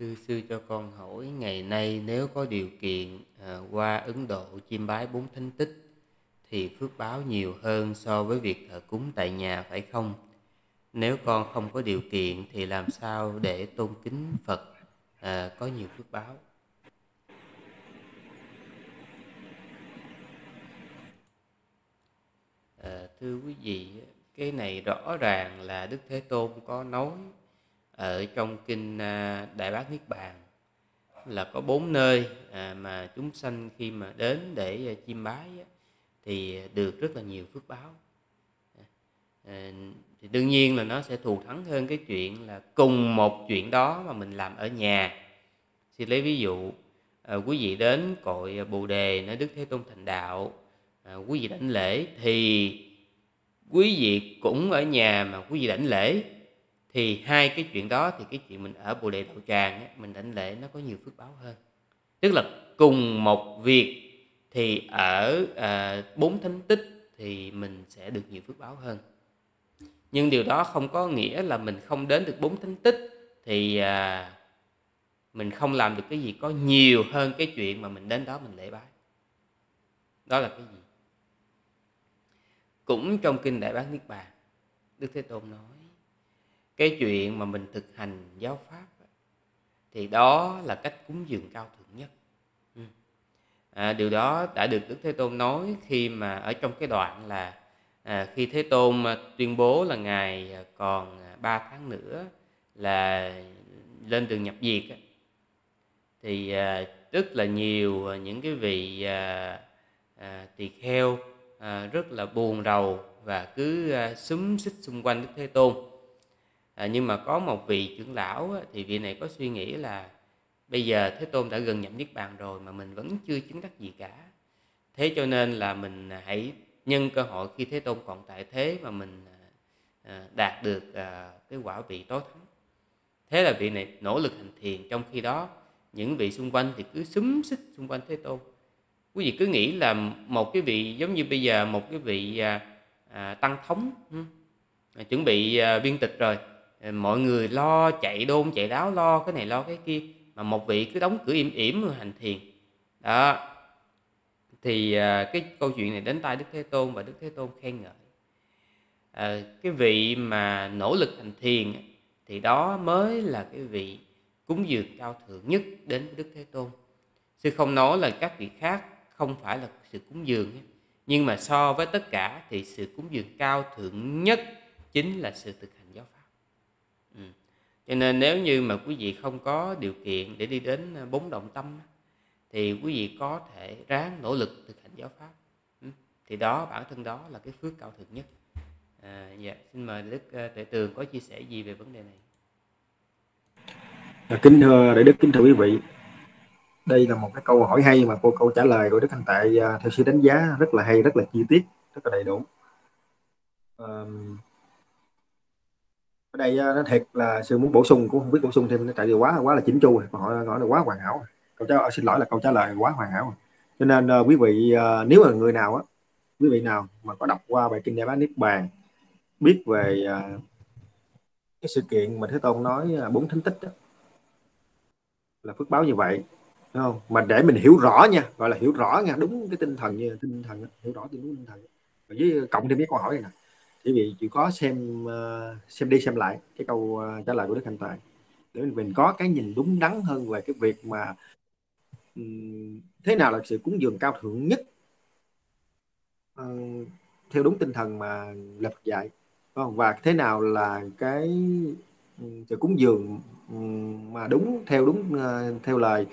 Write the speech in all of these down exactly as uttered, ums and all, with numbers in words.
Thưa sư cho con hỏi, ngày nay nếu có điều kiện à, qua Ấn Độ chiêm bái bốn thánh tích thì phước báo nhiều hơn so với việc thờ cúng tại nhà phải không? Nếu con không có điều kiện thì làm sao để tôn kính Phật à, có nhiều phước báo? À, thưa quý vị, cái này rõ ràng là Đức Thế Tôn có nói ở trong kinh Đại Bát Niết Bàn là có bốn nơi mà chúng sanh khi mà đến để chiêm bái thì được rất là nhiều phước báo. Thì đương nhiên là nó sẽ thù thắng hơn cái chuyện là cùng một chuyện đó mà mình làm ở nhà. Xin lấy ví dụ, quý vị đến cội Bồ Đề nơi Đức Thế Tôn thành đạo, quý vị đảnh lễ, thì quý vị cũng ở nhà mà quý vị đảnh lễ, thì hai cái chuyện đó thì cái chuyện mình ở Bồ Đề Đạo Tràng ấy, mình đảnh lễ nó có nhiều phước báo hơn. Tức là cùng một việc thì ở à, bốn thánh tích thì mình sẽ được nhiều phước báo hơn. Nhưng điều đó không có nghĩa là mình không đến được bốn thánh tích thì à, mình không làm được cái gì có nhiều hơn cái chuyện mà mình đến đó mình lễ bái. Đó là cái gì? Cũng trong kinh Đại Bát Niết Bàn, Đức Thế Tôn nói cái chuyện mà mình thực hành giáo pháp thì đó là cách cúng dường cao thượng nhất. À, điều đó đã được Đức Thế Tôn nói khi mà ở trong cái đoạn là à, khi Thế Tôn tuyên bố là Ngài còn ba tháng nữa là lên đường nhập diệt thì à, rất là nhiều những cái vị à, à, tỳ kheo à, rất là buồn rầu và cứ à, xúm xích xung quanh Đức Thế Tôn. À, nhưng mà có một vị trưởng lão á, thì vị này có suy nghĩ là bây giờ Thế Tôn đã gần nhập Niết Bàn rồi mà mình vẫn chưa chứng đắc gì cả. Thế cho nên là mình hãy nhân cơ hội khi Thế Tôn còn tại thế mà mình à, đạt được à, cái quả vị tối thắng. Thế là vị này nỗ lực hành thiền, trong khi đó những vị xung quanh thì cứ xúm xích xung quanh Thế Tôn. Quý vị cứ nghĩ là một cái vị giống như bây giờ một cái vị à, à, tăng thống à, chuẩn bị à, biên tịch rồi. Mọi người lo chạy đôn chạy đáo, lo cái này lo cái kia, mà một vị cứ đóng cửa im ỉm hành thiền đó. Thì à, cái câu chuyện này đến tai Đức Thế Tôn và Đức Thế Tôn khen ngợi. à, Cái vị mà nỗ lực hành thiền thì đó mới là cái vị cúng dường cao thượng nhất đến với Đức Thế Tôn. Sư không nói là các vị khác không phải là sự cúng dường, nhưng mà so với tất cả thì sự cúng dường cao thượng nhất chính là sự thực hành. Ừ. Cho nên nếu như mà quý vị không có điều kiện để đi đến bốn động tâm thì quý vị có thể ráng nỗ lực thực hành giáo pháp. ừ. Thì đó, bản thân đó là cái phước cao thượng nhất. à, Dạ, xin mời Đức Tệ Tường có chia sẻ gì về vấn đề này? Kính thưa Đại Đức, kính thưa quý vị, đây là một cái câu hỏi hay mà cô câu trả lời của Đức Hạnh Tại theo sự đánh giá rất là hay, rất là chi tiết, rất là đầy đủ. à, Ở đây nó thiệt là sự muốn bổ sung cũng không biết bổ sung thêm, tại vì quá quá là chỉnh chu rồi, hỏi hỏi là quá hoàn hảo. Câu trả xin lỗi là câu trả lời quá hoàn hảo. Cho nên uh, quý vị uh, nếu là người nào á, quý vị nào mà có đọc qua bài kinh Đại Bát Niết Bàn, biết về uh, cái sự kiện mà Thế Tôn nói bốn uh, thánh tích đó, là phước báo như vậy, đúng không? Mà để mình hiểu rõ nha, gọi là hiểu rõ nha, đúng cái tinh thần như tinh thần, hiểu rõ thì đúng tinh thần. Và với cộng thêm cái câu hỏi này nè, quý vị chỉ có xem xem đi xem lại cái câu trả lời của Đức Hạnh Tài để mình có cái nhìn đúng đắn hơn về cái việc mà thế nào là sự cúng dường cao thượng nhất theo đúng tinh thần mà lập dạy, và thế nào là cái sự cúng dường mà đúng theo đúng theo lời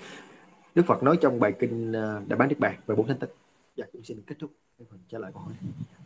Đức Phật nói trong bài kinh Đại Bát Niết Bàn về bốn thánh tích. Và cũng xin kết thúc cái phần trả lời của mình.